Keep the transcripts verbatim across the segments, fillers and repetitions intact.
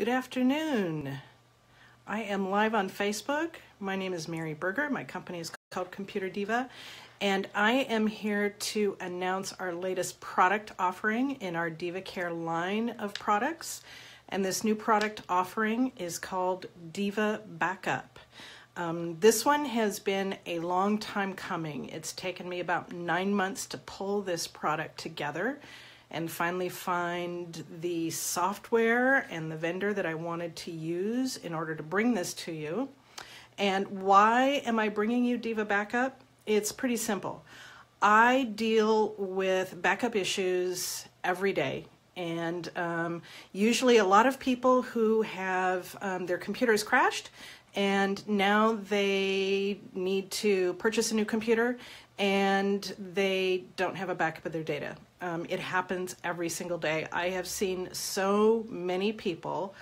Good afternoon. I am live on Facebook. My name is Mary Berger. My company is called Computer Diva, and I am here to announce our latest product offering in our Diva Care line of products. And this new product offering is called Diva Backup. Um, this one has been a long time coming. It's taken me about nine months to pull this product together and finally find the software and the vendor that I wanted to use in order to bring this to you. And why am I bringing you Diva Backup? It's pretty simple. I deal with backup issues every day. And um, usually a lot of people who have um, their computers crashed and now they need to purchase a new computer and they don't have a backup of their data. Um, it happens every single day. I have seen so many people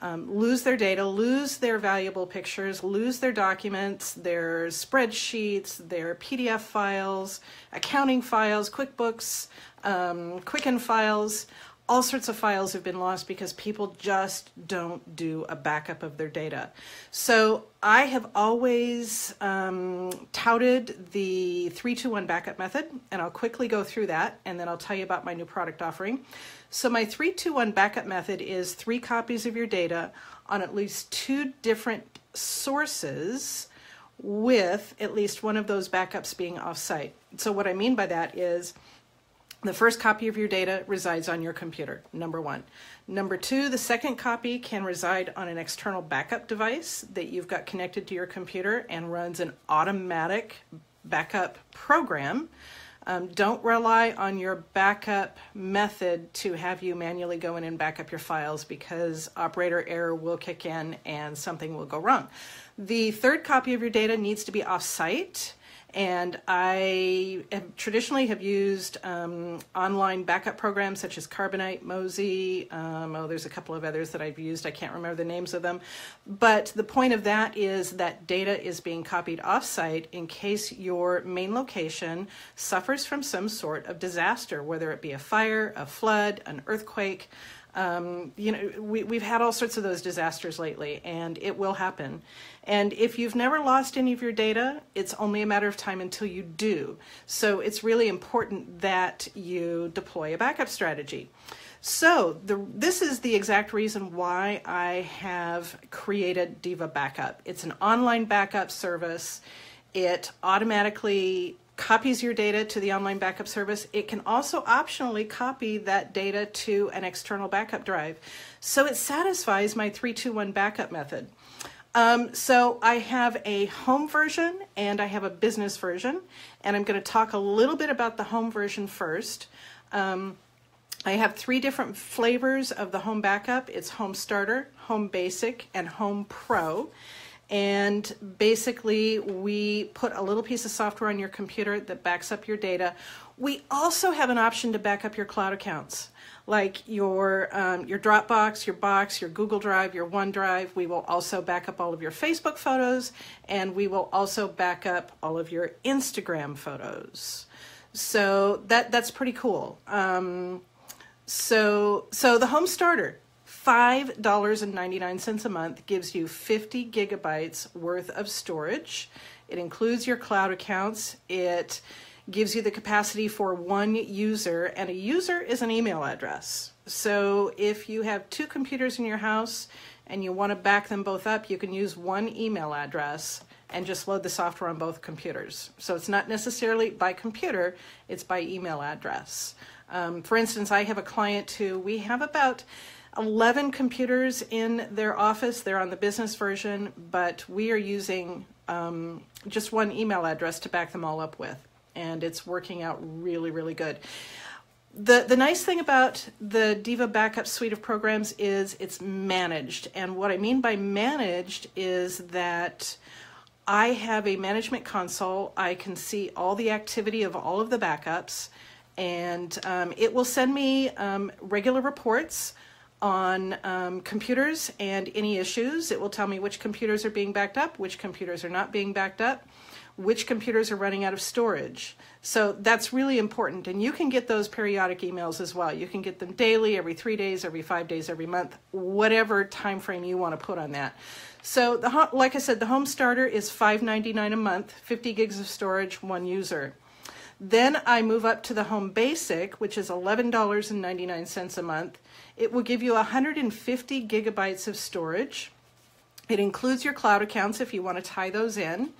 um, lose their data, lose their valuable pictures, lose their documents, their spreadsheets, their P D F files, accounting files, QuickBooks, um, Quicken files. All sorts of files have been lost because people just don't do a backup of their data. So I have always um, touted the three two one backup method, and I'll quickly go through that, and then I'll tell you about my new product offering. So my three two one backup method is three copies of your data on at least two different sources with at least one of those backups being offsite. So what I mean by that is the first copy of your data resides on your computer, number one. Number two, the second copy can reside on an external backup device that you've got connected to your computer and runs an automatic backup program. Um, don't rely on your backup method to have you manually go in and back up your files because operator error will kick in and something will go wrong. The third copy of your data needs to be off-site. And I have traditionally have used um, online backup programs such as Carbonite, Mozy, um, oh, there's a couple of others that I've used. I can't remember the names of them. But the point of that is that data is being copied offsite in case your main location suffers from some sort of disaster, whether it be a fire, a flood, an earthquake. Um, you know, we, we've had all sorts of those disasters lately, and it will happen. And if you've never lost any of your data, it's only a matter of time until you do. So it's really important that you deploy a backup strategy. So the, this is the exact reason why I have created Diva Backup. It's an online backup service. It automatically copies your data to the online backup service. It can also optionally copy that data to an external backup drive. So it satisfies my three two one backup method. Um, so I have a home version and I have a business version, and I'm going to talk a little bit about the home version first. Um, I have three different flavors of the home backup. It's Home Starter, Home Basic, and Home Pro. And basically, we put a little piece of software on your computer that backs up your data. We also have an option to back up your cloud accounts, like your, um, your Dropbox, your Box, your Google Drive, your OneDrive. We will also back up all of your Facebook photos, and we will also back up all of your Instagram photos. So that, that's pretty cool. Um, so, so the Home Starter, five dollars and ninety-nine cents a month, gives you fifty gigabytes worth of storage. It includes your cloud accounts. It gives you the capacity for one user, and a user is an email address. So if you have two computers in your house and you want to back them both up, you can use one email address and just load the software on both computers. So it's not necessarily by computer, it's by email address. Um, for instance, I have a client who, we have about eleven computers in their office. They're on the business version, but we are using um, just one email address to back them all up with, and it's working out really, really good. The, the nice thing about the Diva Backup suite of programs is it's managed, and what I mean by managed is that I have a management console. I can see all the activity of all of the backups, and um, it will send me um, regular reports on um, computers and any issues. It will tell me which computers are being backed up, which computers are not being backed up, which computers are running out of storage. So that's really important. And you can get those periodic emails as well. You can get them daily, every three days, every five days, every month, whatever time frame you want to put on that. So the, like I said, the Home Starter is five ninety-nine a month, fifty gigs of storage, one user. Then I move up to the Home Basic, which is eleven ninety-nine a month. It will give you one hundred fifty gigabytes of storage. It includes your cloud accounts if you want to tie those in.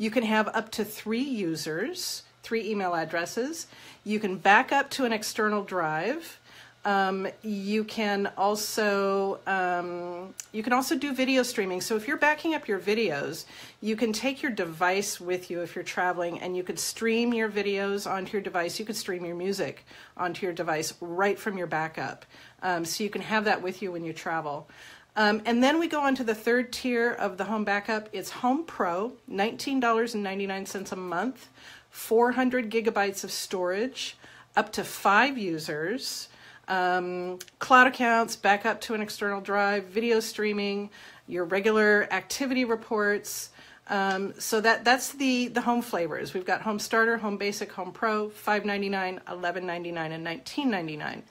You can have up to three users, three email addresses. You can back up to an external drive. Um, you can also um, you can also do video streaming. So if you're backing up your videos, you can take your device with you if you're traveling, and you could stream your videos onto your device. You could stream your music onto your device right from your backup. Um, so you can have that with you when you travel. Um, and then we go on to the third tier of the Home Backup. It's Home Pro, nineteen ninety-nine a month, four hundred gigabytes of storage, up to five users, um, cloud accounts, backup to an external drive, video streaming, your regular activity reports. Um, so that, that's the, the home flavors. We've got Home Starter, Home Basic, Home Pro, five ninety-nine, eleven ninety-nine, and nineteen ninety-nine.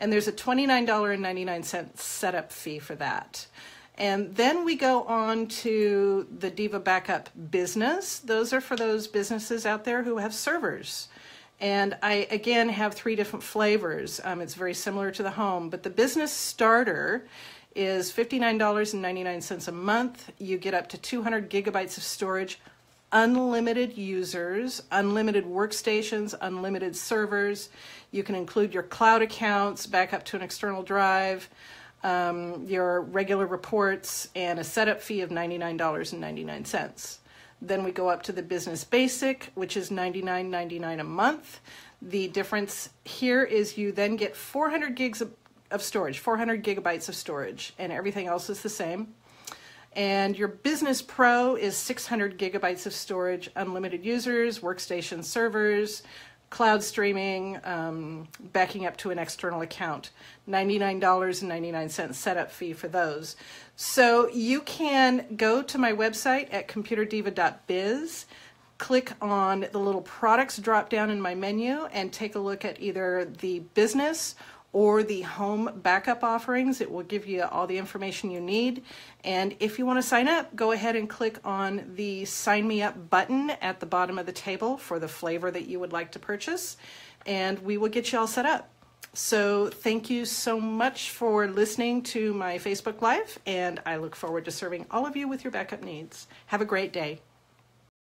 And there's a twenty-nine ninety-nine setup fee for that. And then we go on to the Diva Backup Business. Those are for those businesses out there who have servers. And I, again, have three different flavors. Um, it's very similar to the Home, but the Business Starter is fifty-nine ninety-nine a month. You get up to two hundred gigabytes of storage, unlimited users, unlimited workstations, unlimited servers. You can include your cloud accounts, back up to an external drive, um, your regular reports, and a setup fee of ninety-nine ninety-nine. Then we go up to the Business Basic, which is ninety-nine ninety-nine a month. The difference here is you then get four hundred gigs of, of storage, four hundred gigabytes of storage, and everything else is the same. And your Business Pro is six hundred gigabytes of storage, unlimited users, workstation servers, cloud streaming, um, backing up to an external account, ninety-nine ninety-nine setup fee for those. So you can go to my website at computer diva dot biz, click on the little products drop down in my menu, and take a look at either the business or the home backup offerings. It will give you all the information you need. And if you want to sign up, go ahead and click on the sign me up button at the bottom of the table for the flavor that you would like to purchase, and we will get you all set up. So thank you so much for listening to my Facebook Live, and I look forward to serving all of you with your backup needs. Have a great day.